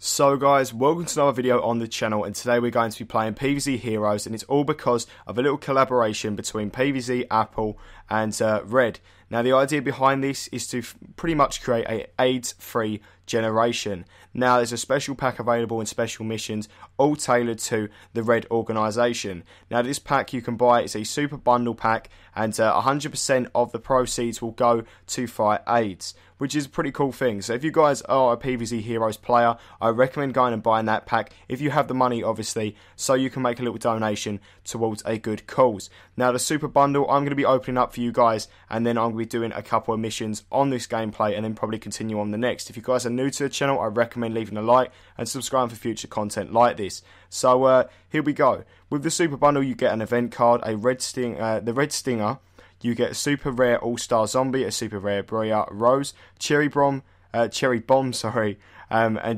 So guys, welcome to another video on the channel, and today we're going to be playing PvZ Heroes, and it's all because of a little collaboration between PvZ, Apple and Red. Now the idea behind this is to pretty much create a AIDS-free generation. Now there's a special pack available in special missions, all tailored to the Red Organization. Now this pack you can buy, it's a super bundle pack, and 100% of the proceeds will go to fight AIDS, which is a pretty cool thing. So if you guys are a PvZ Heroes player, I recommend going and buying that pack, if you have the money obviously, so you can make a little donation towards a good cause. Now the super bundle I'm going to be opening up for you guys, and then I'm going to be doing a couple of missions on this gameplay and then probably continue on the next. If you guys are new to the channel, I recommend leaving a like and subscribing for future content like this. So here we go. With the super bundle you get an event card, a Red Stinger, you get a super rare All-Star Zombie, a super rare Briar Rose, Cherry Bomb, and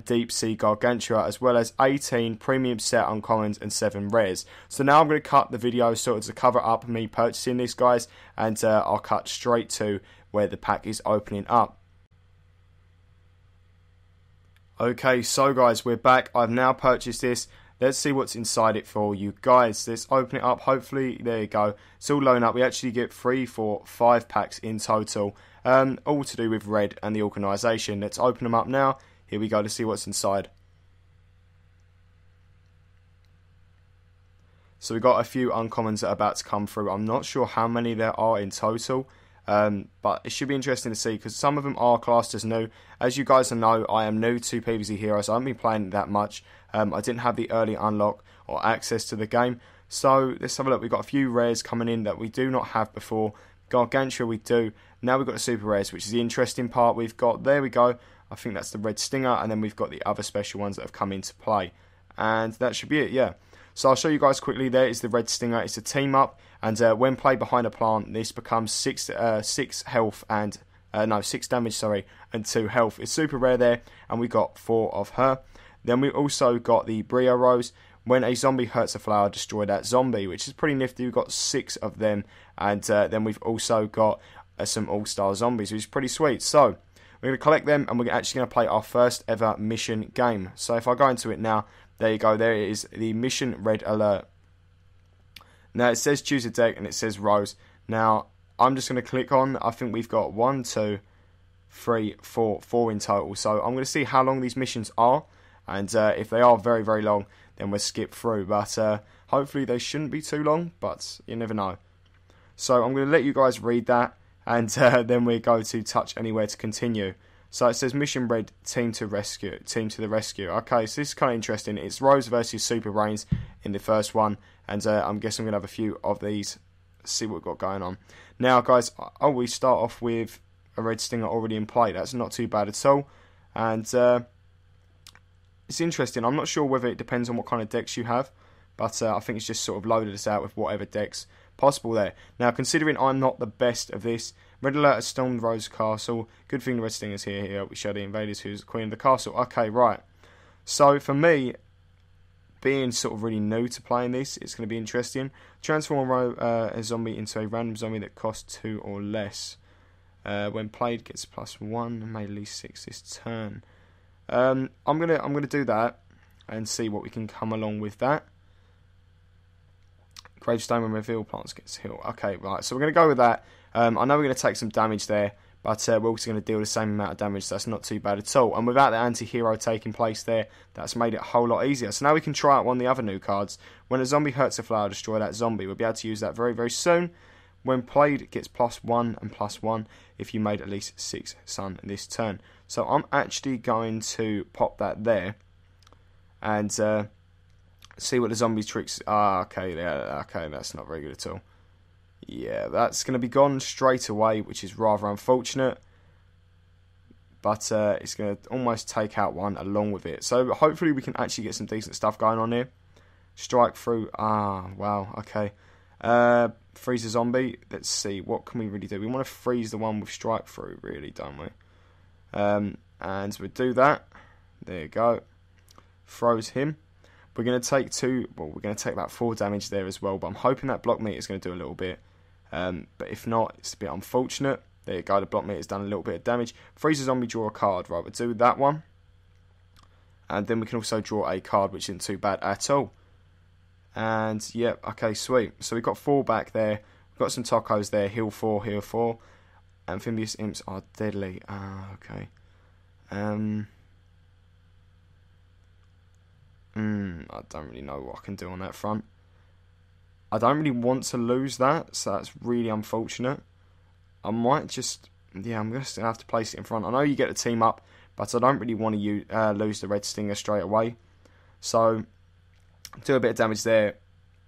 Deep Sea Gargantua, as well as 18 premium set uncommons and 7 rares. So now I'm going to cut the video sort of to cover up me purchasing these guys, and I'll cut straight to where the pack is opening up. Okay, so guys, we're back. I've now purchased this. Let's see what's inside it for you guys. Let's open it up. Hopefully, there you go. It's all loading up. We actually get 3, 4, 5 packs in total. All to do with Red and the organisation. Let's open them up now. Here we go to see what's inside. So we've got a few uncommons that are about to come through. I'm not sure how many there are in total. But it should be interesting to see, because some of them are classed as new. As you guys know, I am new to PvZ Heroes, so I haven't been playing that much. I didn't have the early unlock or access to the game. So let's have a look. We've got a few rares coming in that we do not have before. Gargantua we do. Now we've got the super rares, which is the interesting part. We've got, there we go, I think that's the Red Stinger, and then we've got the other special ones that have come into play. And that should be it, yeah. So I'll show you guys quickly, there is the Red Stinger, it's a team up, and when played behind a plant, this becomes 6 damage and 2 health. It's super rare there, and we got 4 of her. Then we also got the Briar Rose. When a zombie hurts a flower, destroy that zombie, which is pretty nifty. We've got 6 of them, and then we've also got some All-Star Zombies, which is pretty sweet. So we're going to collect them, and we're actually going to play our first ever mission game. So if I go into it now, there you go, there it is, the Mission Red Alert. Now it says choose a deck, and it says Rose. Now I'm just going to click on, I think we've got 1, 2, 3, 4 in total. So I'm going to see how long these missions are, and if they are very, very long, then we'll skip through. But hopefully they shouldn't be too long, but you never know. So I'm going to let you guys read that, and then we go to touch anywhere to continue. So it says Mission Red, team to the rescue. Okay, so this is kind of interesting. It's Rose versus Super Brains in the first one, and I'm guessing we're going to have a few of these. Let's see what we've got going on. Now, guys, oh, we start off with a Red Stinger already in play. That's not too bad at all, and it's interesting. I'm not sure whether it depends on what kind of decks you have, but I think it's just sort of loaded us out with whatever decks possible there. Now, considering I'm not the best of this, Red Alert has stormed Rose Castle. Good thing the Red Stinger's here. We show the invaders who's the queen of the castle. Okay, right. So for me, being sort of really new to playing this, it's going to be interesting. Transform a zombie into a random zombie that costs 2 or less. When played, gets +1 and may at least 6 this turn. I'm gonna do that and see what we can come along with that. Gravestone when reveal plants gets healed. Okay, right, so we're going to go with that. I know we're going to take some damage there, but we're also going to deal the same amount of damage, so that's not too bad at all. And without the anti-hero taking place there, that's made it a whole lot easier. So now we can try out one of the other new cards. When a zombie hurts a flower, destroy that zombie. We'll be able to use that very, very soon. When played, it gets +1 and +1 if you made at least 6 sun this turn. So I'm actually going to pop that there and see what the zombie tricks are. Okay, yeah, okay, that's not very good at all. Yeah, that's going to be gone straight away, which is rather unfortunate. But it's going to almost take out one along with it. So hopefully we can actually get some decent stuff going on here. Strike through. Ah, wow, okay. Freezer Zombie. Let's see, what can we really do? We want to freeze the one with strike through, really, don't we? And we do that. There you go. Throws him. We're going to take 2, well, we're going to take about 4 damage there as well, but I'm hoping that block meter is going to do a little bit. But if not, it's a bit unfortunate. There you go, the block meter's done a little bit of damage. Freezer Zombie, draw a card. Right, we'll do that one. and then we can also draw a card, which isn't too bad at all. And yep, okay, sweet. So we've got four back there, we've got some tacos there, heal four, amphibious imps are deadly. Ah, okay. I don't really know what I can do on that front. I don't really want to lose that, so that's really unfortunate. I might just, yeah, I'm going to still have to place it in front. I know you get the team up, but I don't really want to lose the Red Stinger straight away. So, do a bit of damage there.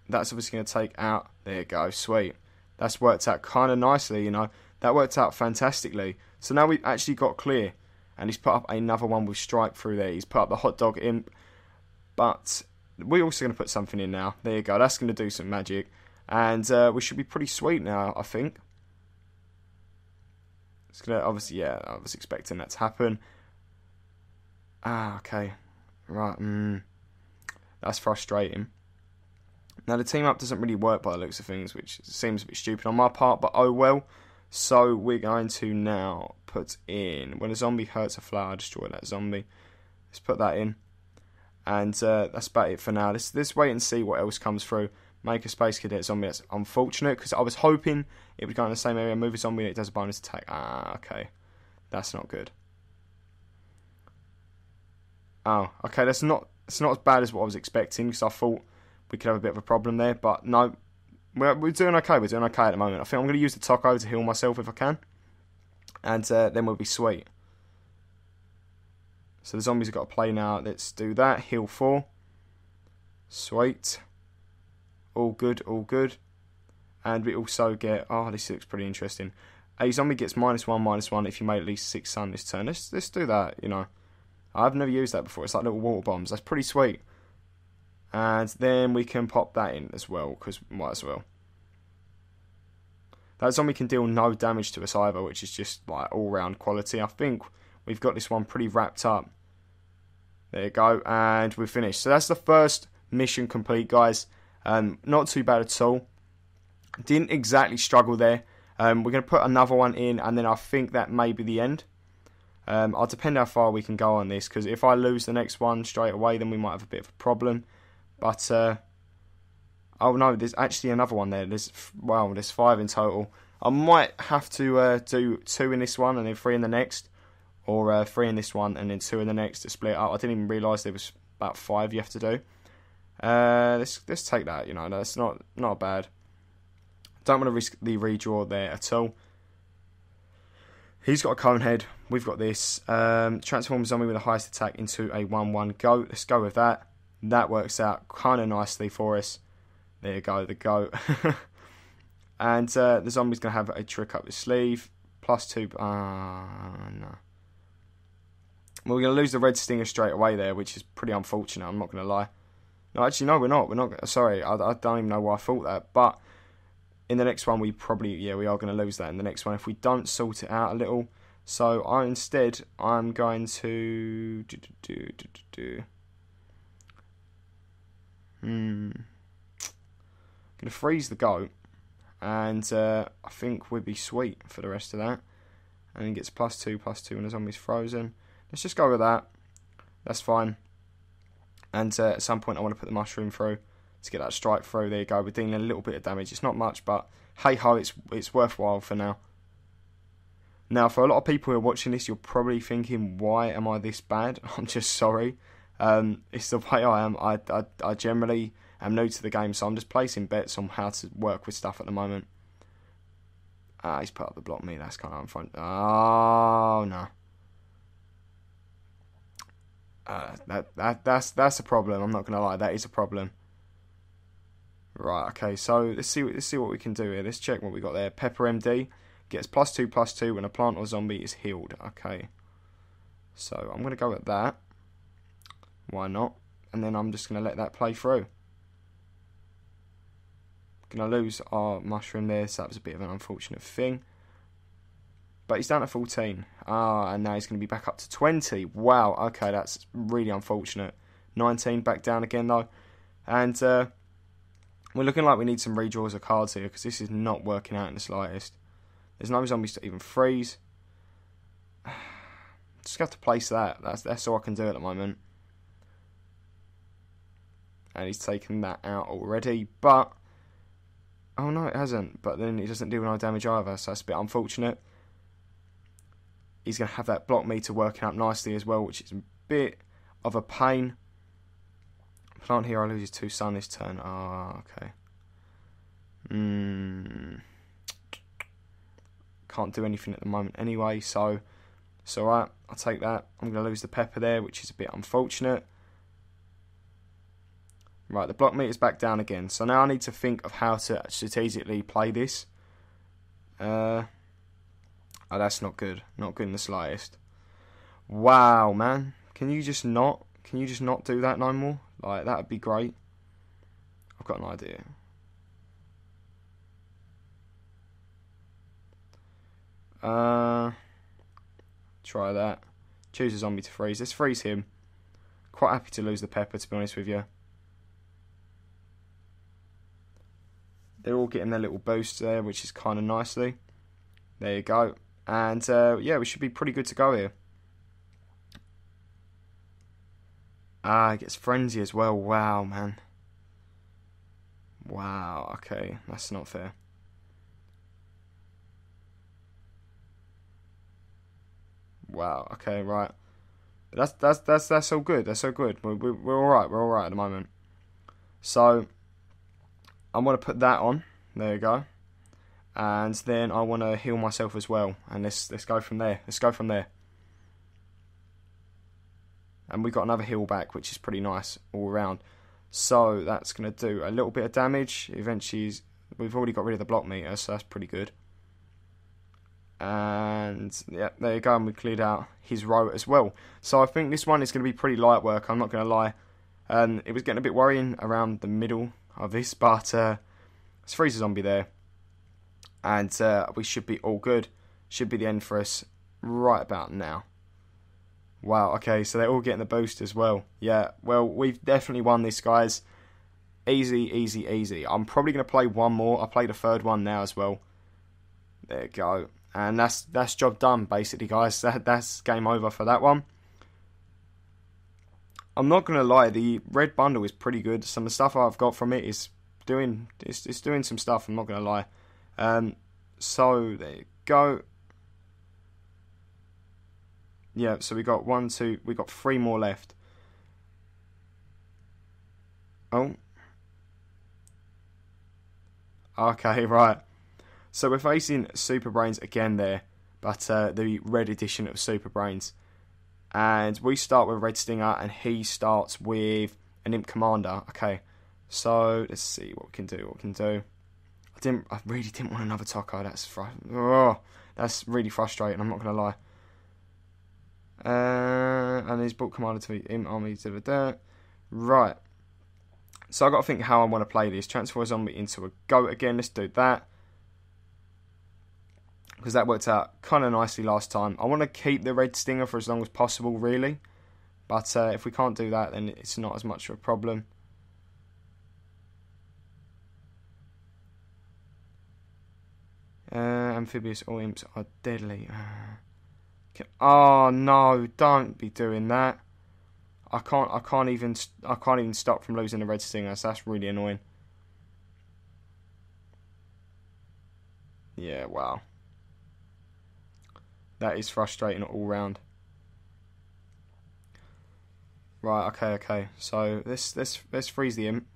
That's obviously going to take out, there you go, sweet. That's worked out kind of nicely, you know. That worked out fantastically. So now we've actually got clear, and he's put up another one with Strike through there. He's put up the Hot Dog Imp, but we're also going to put something in now. There you go. That's going to do some magic. And we should be pretty sweet now, I think. It's going to, obviously, yeah, I was expecting that to happen. Ah, okay. Right, that's frustrating. Now, the team up doesn't really work by the looks of things, which seems a bit stupid on my part, but oh well. So, we're going to now put in, when a zombie hurts a flower, destroy that zombie. Let's put that in. And that's about it for now. Let's wait and see what else comes through. Make a space cadet zombie. That's unfortunate because I was hoping it would go in the same area. Move a zombie and it does a bonus attack. Ah, okay. That's not good. Oh, okay. That's not as bad as what I was expecting because I thought we could have a bit of a problem there. But no, we're doing okay. We're doing okay at the moment. I think I'm going to use the taco to heal myself if I can. And then we'll be sweet. So the zombies have got to play now. Let's do that. Heal 4. Sweet. All good, all good. And we also get... oh, this looks pretty interesting. A zombie gets -1/-1 if you made at least 6 sun this turn. Let's do that, you know. I've never used that before. It's like little water bombs. That's pretty sweet. And then we can pop that in as well, because might as well. That zombie can deal no damage to us either, which is just like all-round quality, I think. We've got this one pretty wrapped up. There you go, and we're finished. So that's the first mission complete, guys. Not too bad at all. Didn't exactly struggle there. We're going to put another one in, and then I think that may be the end. I'll depend how far we can go on this, because if I lose the next one straight away, then we might have a bit of a problem. But, oh no, there's actually another one there. There's 5 in total. I might have to do 2 in this one, and then 3 in the next. Or 3 in this one and then 2 in the next to split it up. I didn't even realise there was about 5 you have to do. Let's take that, you know, that's not bad. Don't want to risk the redraw there at all. He's got a cone head, we've got this. Transform zombie with the highest attack into a 1/1 go. Let's go with that. That works out kind of nicely for us. There you go, the goat. And the zombie's going to have a trick up his sleeve. +2, no. Well, we're going to lose the Red Stinger straight away there, which is pretty unfortunate, I'm not going to lie. No, actually, no, we're not. Sorry, I don't even know why I thought that, but in the next one, we probably, yeah, we are going to lose that in the next one if we don't sort it out a little. So, I'm going to... I'm going to freeze the goat, and I think we'd be sweet for the rest of that. And he gets +2/+2 when the zombie's frozen. Let's just go with that. That's fine. And at some point I want to put the mushroom through to get that strike through. There you go. We're dealing a little bit of damage. It's not much, but hey-ho, it's worthwhile for now. Now, for a lot of people who are watching this, you're probably thinking, why am I this bad? I'm just sorry. It's the way I am. I generally am new to the game, so I'm just placing bets on how to work with stuff at the moment. Ah, he's put up the block me. That's kind of unfortunate. Oh, no. That's a problem. I'm not gonna lie, that is a problem. Right, okay, so let's see what we can do here. Let's check what we got there. Pepper MD gets +2/+2 when a plant or zombie is healed. Okay, so I'm gonna go at that. Why not? And then I'm just gonna let that play through. Gonna lose our mushroom there, so that was a bit of an unfortunate thing. But he's down at 14. Ah, and now he's going to be back up to 20. Wow, okay, that's really unfortunate. 19, back down again, though. And we're looking like we need some redraws of cards here, because this is not working out in the slightest. There's no zombies to even freeze. Just have to place that. That's all I can do at the moment. and he's taken that out already, but, oh no, it hasn't, but then it doesn't do any damage either, so that's a bit unfortunate. He's going to have that block meter working up nicely as well, which is a bit of a pain. Plant Hero loses 2 sun this turn. Ah, oh, okay. Can't do anything at the moment anyway, so it's alright. I'll take that. I'm going to lose the Pepper there, which is a bit unfortunate. Right, the block meter's back down again. So now I need to think of how to strategically play this. Oh, that's not good. Not good in the slightest. Wow, man. Can you just not? Can you just not do that no more? Like, that would be great. I've got an idea. Try that. Choose a zombie to freeze. Let's freeze him. Quite happy to lose the Pepper, to be honest with you. They're all getting their little boost there, which is kind of nicely. There you go. And, yeah, we should be pretty good to go here. Ah, it gets Frenzy as well. Wow, man. Wow, okay. That's not fair. Wow, okay, right. That's all good. That's all good. We're all right. We're all right at the moment. So, I'm going to put that on. There you go. And then I want to heal myself as well. And let's go from there. Let's go from there. And we got another heal back, which is pretty nice all round. So that's going to do a little bit of damage. Eventually, we've already got rid of the block meter, so that's pretty good. And yeah, there you go. And we cleared out his row as well. So I think this one is going to be pretty light work. I'm not going to lie. It was getting a bit worrying around the middle of this, but it's Freezer Zombie there. And we should be all good. Should be the end for us right about now. Wow, okay, so they're all getting the boost as well. Yeah, well, we've definitely won this, guys. Easy, easy, easy. I'm probably going to play one more. I played a third one now as well. There you go. And that's job done, basically, guys. That's game over for that one. I'm not going to lie, the red bundle is pretty good. Some of the stuff I've got from it is doing, it's doing some stuff, I'm not going to lie. So, there you go. Yeah, so we got we got 3 more left. Oh. Okay, right. So we're facing Super Brains again there, but the red edition of Super Brains. And we start with Red Stinger, and he starts with an Imp Commander. Okay, so let's see what we can do, I really didn't want another taco, that's really frustrating, I'm not going to lie. And he's brought Commander to the Imp Army to the dirt. Right. So I've got to think how I want to play this. Transfer a zombie into a goat again. Let's do that. Because that worked out kind of nicely last time. I want to keep the Red Stinger for as long as possible, really. But if we can't do that, then it's not as much of a problem. Amphibious, all imps are deadly. Oh no! Don't be doing that. I can't even stop from losing the Red Stinger. So that's really annoying. Yeah. Wow. That is frustrating all round. Right. Okay. Okay. So let's freeze the Imp.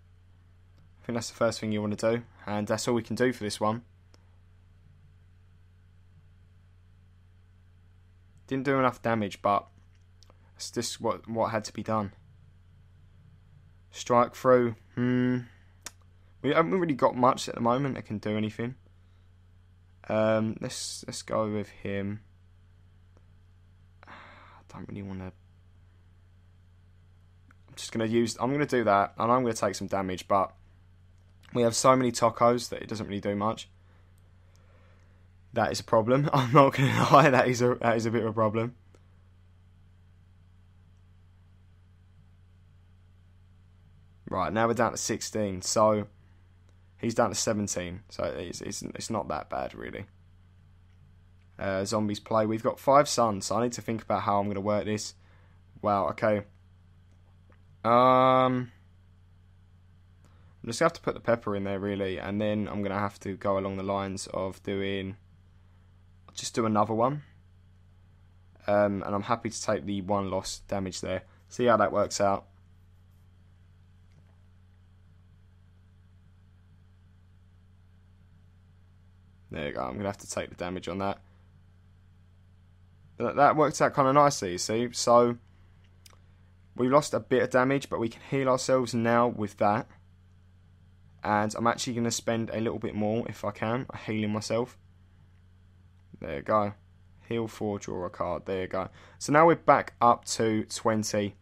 I think that's the first thing you want to do, and that's all we can do for this one. Didn't do enough damage, but it's just what had to be done. Strike through. We haven't really got much at the moment that can do anything. Let's go with him. I don't really want to. I'm gonna do that, and I'm gonna take some damage. But we have so many tacos that it doesn't really do much. That is a problem. I'm not going to lie. That is a bit of a problem. Right, now we're down to 16. So he's down to 17. So it's not that bad, really. Zombies play. We've got 5 suns. So I need to think about how I'm going to work this. Wow. Okay. I'm just going to have to put the pepper in there, really, and then I'm going to have to go along the lines of doing... I'll just do another one. And I'm happy to take the one loss damage there. See how that works out. There you go, I'm going to have to take the damage on that. That worked out kind of nicely, you see. So, we lost a bit of damage, but we can heal ourselves now with that. And I'm actually going to spend a little bit more, if I can, healing myself. There you go. Heal 4, draw a card. There you go. So now we're back up to 20,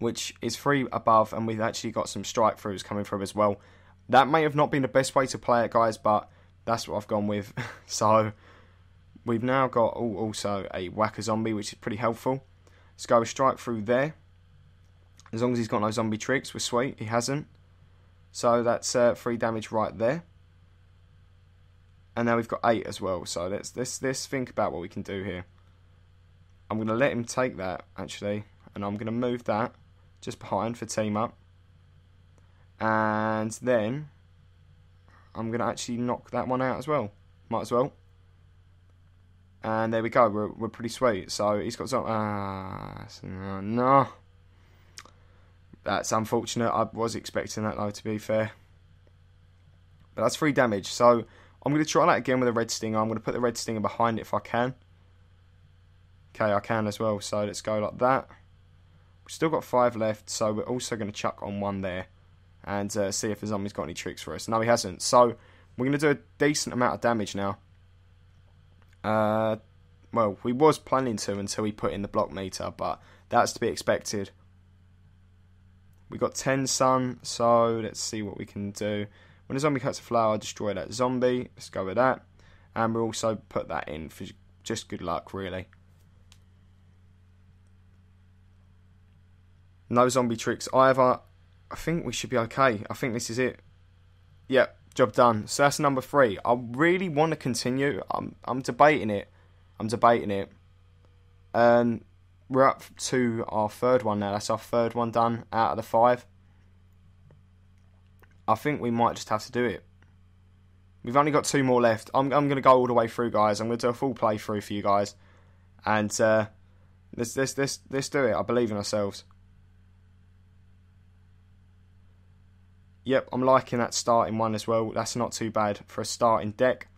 which is 3 above, and we've actually got some strike throughs coming through as well. That may have not been the best way to play it, guys, but that's what I've gone with. So we've now got also a Wacker Zombie, which is pretty helpful. Let's go with strike through there. As long as he's got no zombie tricks, we're sweet. He hasn't. So that's 3 damage right there. And now we've got 8 as well. So let's think about what we can do here. I'm going to let him take that, actually. And I'm going to move that just behind for team up. And then I'm going to actually knock that one out as well. Might as well. And there we go. We're pretty sweet. So he's got some... no. That's unfortunate. I was expecting that, though, to be fair. But that's 3 damage. So I'm going to try that again with a Red Stinger. I'm going to put the Red Stinger behind it if I can. Okay, I can as well. So let's go like that. We've still got 5 left. So we're also going to chuck on one there. And see if the zombie's got any tricks for us. No, he hasn't. So we're going to do a decent amount of damage now. Well, we was planning to until we put in the block meter, but that's to be expected. We got 10 sun, so let's see what we can do. When a zombie cuts a flower, destroy that zombie. Let's go with that. And we'll also put that in for just good luck, really. No zombie tricks either. I think we should be okay. I think this is it. Yep. Job done. So that's number 3. I really want to continue. I'm debating it. We're up to our 3rd one now. That's our 3rd one done out of the 5. I think we might just have to do it. We've only got 2 more left. I'm going to go all the way through, guys. I'm going to do a full playthrough for you guys, and let's do it. I believe in ourselves. Yep, I'm liking that starting one as well. That's not too bad for a starting deck.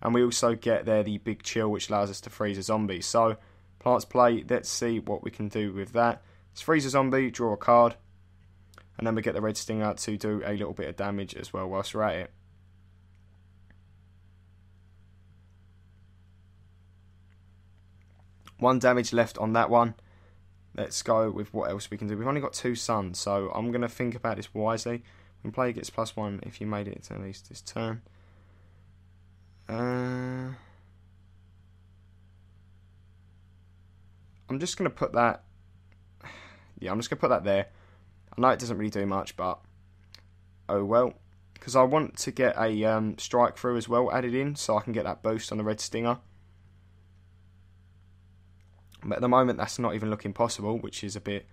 And we also get there the Big Chill, which allows us to freeze a zombie. So, plants play. Let's see what we can do with that. Let's freeze a zombie, draw a card. And then we get the Red Stinger to do a little bit of damage as well whilst we're at it. One damage left on that one. Let's go with what else we can do. We've only got 2 suns, so I'm going to think about this wisely. When player gets +1 if you made it to at least this turn. I'm just going to put that... Yeah, I'm just going to put that there. I know it doesn't really do much, but... Oh well. Because I want to get a strike through as well added in, so I can get that boost on the Red Stinger. But at the moment, that's not even looking possible, which is a bit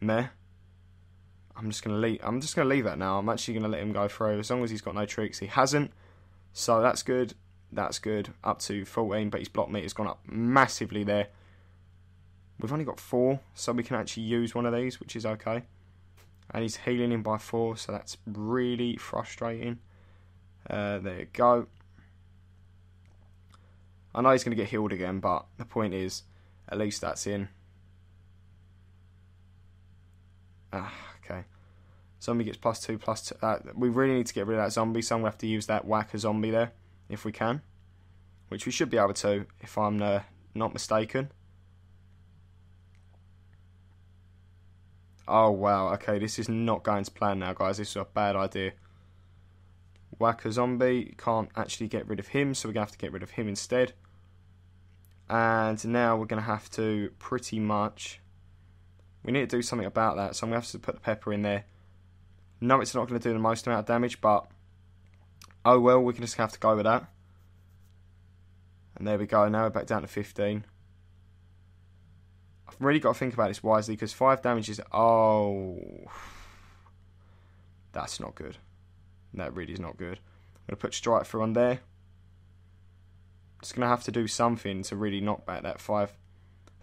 meh. I'm just gonna leave that now. I'm actually gonna let him go through as long as he's got no tricks. He hasn't, so that's good. That's good. Up to 14, but his block meter's gone up massively there. We've only got 4, so we can actually use one of these, which is okay. And he's healing him by 4, so that's really frustrating. There you go. I know he's gonna get healed again, but the point is, at least that's in. Okay, zombie gets +2, +2. We really need to get rid of that zombie, so I'm going to have to use that Wacker Zombie there, if we can. Which we should be able to, if I'm not mistaken. Oh, wow, okay, this is not going to plan now, guys. This is a bad idea. Wacker Zombie, can't actually get rid of him, so we're going to have to get rid of him instead. And now we're going to have to pretty much... We need to do something about that, so I'm going to have to put the pepper in there. No, it's not going to do the most amount of damage, but... Oh well, we can just have to go with that. And there we go, now we're back down to 15. I've really got to think about this wisely, because 5 damage is... Oh... That's not good. That really is not good. I'm going to put Strike Through on there. Just going to have to do something to really knock back that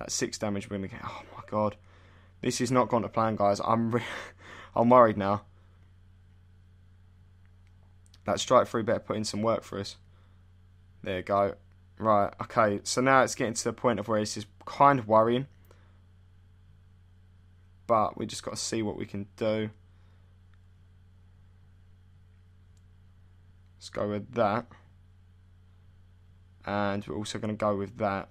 6 damage we're going to get. Oh my god. This is not going to plan, guys. I'm worried now. That Strike Through better put in some work for us. There you go. Right, okay. So now it's getting to the point of where this is kind of worrying. But we just got to see what we can do. Let's go with that. And we're also going to go with that.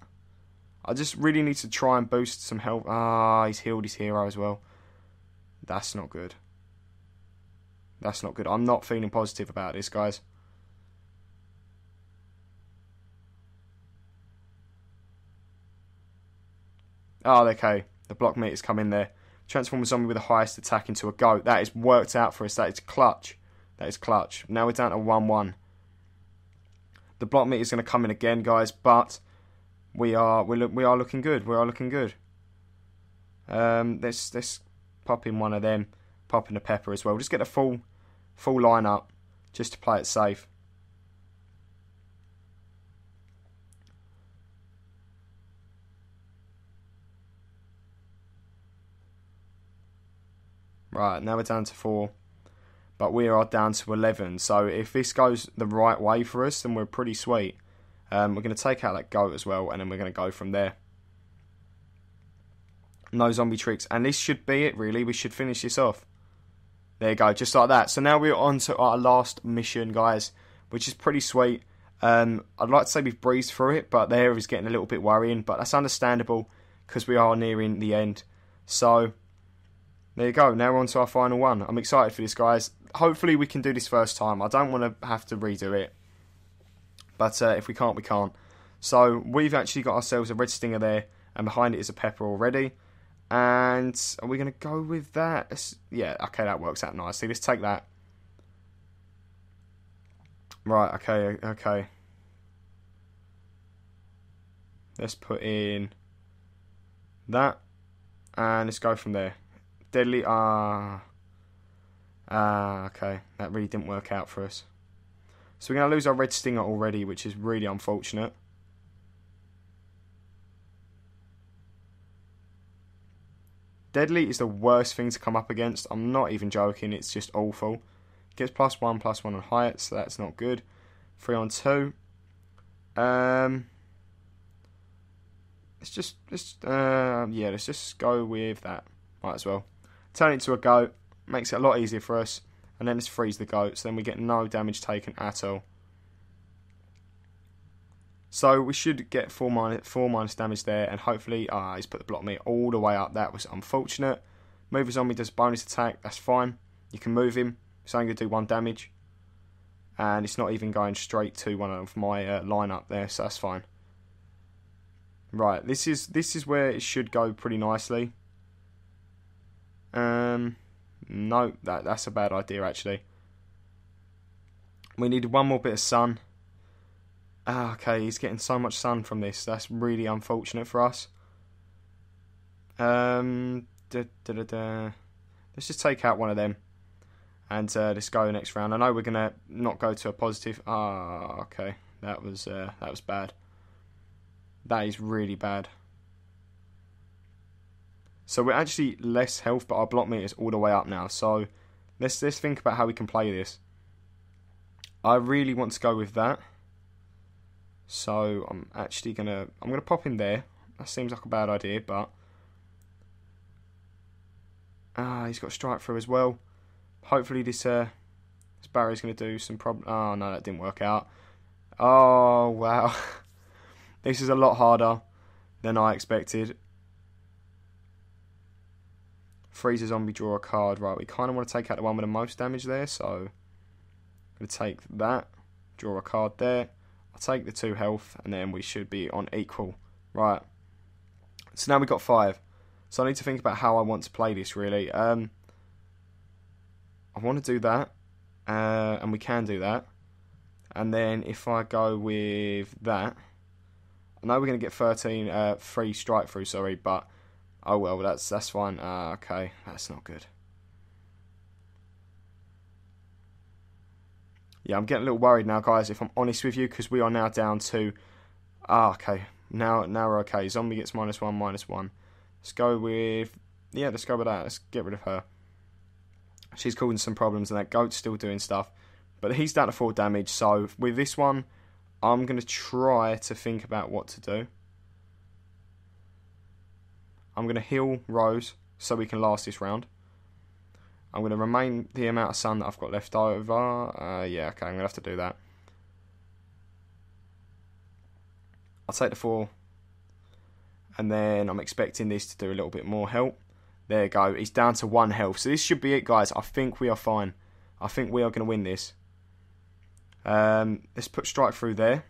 I just really need to try and boost some health. Ah, he's healed his hero as well. That's not good. That's not good. I'm not feeling positive about this, guys. Oh, okay. The block meter's come in there. Transform a zombie with the highest attack into a goat. That is worked out for us. That is clutch. That is clutch. Now we're down to 1-1. The block meter's going to come in again, guys, but... We are looking good. We are looking good. Let's pop in one of them. Pop in the Pepper as well. Just get the full line up just to play it safe. Right, now we're down to 4. But we are down to 11. So if this goes the right way for us, then we're pretty sweet. We're going to take out that goat as well, and then we're going to go from there. No zombie tricks. And this should be it, really. We should finish this off. There you go, just like that. So now we're on to our last mission, guys, which is pretty sweet. I'd like to say we've breezed through it, but there is getting a little bit worrying. But that's understandable because we are nearing the end. So there you go. Now we're on to our final one. I'm excited for this, guys. Hopefully we can do this first time. I don't want to have to redo it. But if we can't, we can't. So we've actually got ourselves a Red Stinger there. And behind it is a Pepper already. And are we going to go with that? Yeah, okay, that works out nicely. Let's take that. Right, okay. Let's put in that. And let's go from there. Deadly, okay. That really didn't work out for us. So we're going to lose our Red Stinger already, which is really unfortunate. Deadly is the worst thing to come up against. I'm not even joking. It's just awful. Gets +1/+1 on height, so that's not good. 3 on 2. Let's just go with that. Might as well. Turn it to a goat. Makes it a lot easier for us. And then let's freeze the goat, so then we get no damage taken at all. So we should get four minus damage there, and hopefully... Ah, he's put the block meter all the way up. That was unfortunate. Move a zombie, does bonus attack. That's fine. You can move him. It's only going to do 1 damage. And it's not even going straight to one of my line up there, so that's fine. Right, this is where it should go pretty nicely. No, that's a bad idea, actually. We needed one more bit of sun. Ah, okay, he's getting so much sun from this. That's really unfortunate for us. Let's just take out one of them. And let's go the next round. I know we're going to not go to a positive. Ah, okay. That was bad. That is really bad. So we're actually less health, but our block meter is all the way up now. So let's think about how we can play this. I really want to go with that. So I'm actually gonna pop in there. That seems like a bad idea, but he's got Strike Through as well. Hopefully this barrier's gonna do some problem. Oh no, that didn't work out. Oh wow, this is a lot harder than I expected. Freezer Zombie, draw a card. Right, we kind of want to take out the one with the most damage there, so I'm going to take that, draw a card there. I'll take the 2 health, and then we should be on equal. Right, so now we've got 5. So I need to think about how I want to play this, really. I want to do that, and we can do that. And then if I go with that, I know we're going to get 13 free Strike Through, sorry, but... Oh well, that's fine. Okay, that's not good. yeah, I'm getting a little worried now, guys, if I'm honest with you, because we are now down to... Ah, okay. Now we're okay. Zombie gets -1/-1. Let's go with... Yeah, let's go with that. Let's get rid of her. She's causing some problems, and that goat's still doing stuff. But he's down to 4 damage, so with this one, I'm going to try to think about what to do. I'm going to heal Rose so we can last this round. I'm going to remain the amount of sun that I've got left over. Yeah, okay, I'm going to have to do that. I'll take the 4. And then I'm expecting this to do a little bit more help. There you go. He's down to 1 health. So this should be it, guys. I think we are fine. I think we are going to win this. Let's put strike through there.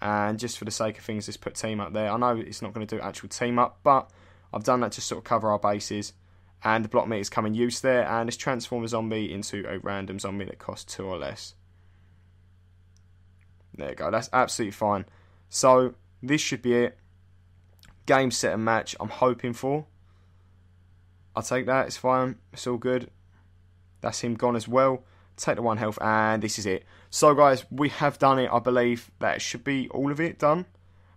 And just for the sake of things, let's put team up there. I know it's not going to do actual team up, but I've done that to sort of cover our bases. And the block meter's come in use there. And let's transform a zombie into a random zombie that costs 2 or less. There you go. That's absolutely fine. So this should be it. Game, set, and match I'm hoping for. I'll take that. It's fine. It's all good. That's him gone as well. Take the 1 health, and this is it. So, guys, we have done it. I believe that should be all of it done.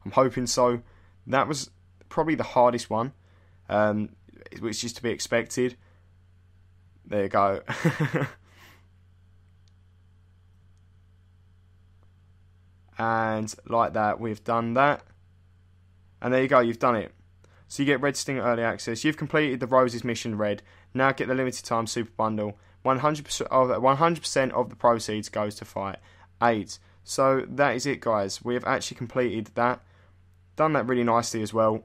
I'm hoping so. That was probably the hardest one, which is to be expected. There you go. And like that, we've done that. And there you go. You've done it. So you get Red Stinger early access. You've completed the Rose's Mission Red. Now get the limited time super bundle. 100% of the proceeds goes to fight AIDS. So that is it, guys. We have actually completed that. Done that really nicely as well.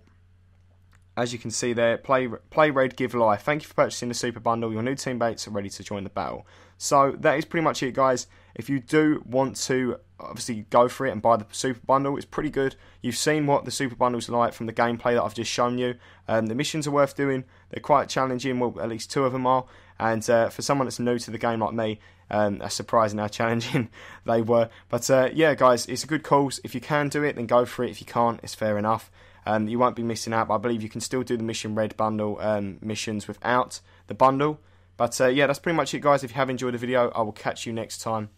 As you can see there, play Red, give life. Thank you for purchasing the super bundle. Your new teammates are ready to join the battle. So that is pretty much it, guys. If you do want to obviously go for it and buy the super bundle, it's pretty good. You've seen what the super bundle's like from the gameplay that I've just shown you. The missions are worth doing. They're quite challenging. Well, at least 2 of them are. And for someone that's new to the game like me, that's surprising how challenging they were. But yeah, guys, it's a good cause. If you can do it, then go for it. If you can't, it's fair enough. You won't be missing out. But I believe you can still do the Mission Red bundle missions without the bundle. But yeah, that's pretty much it, guys. If you have enjoyed the video, I will catch you next time.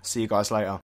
See you guys later.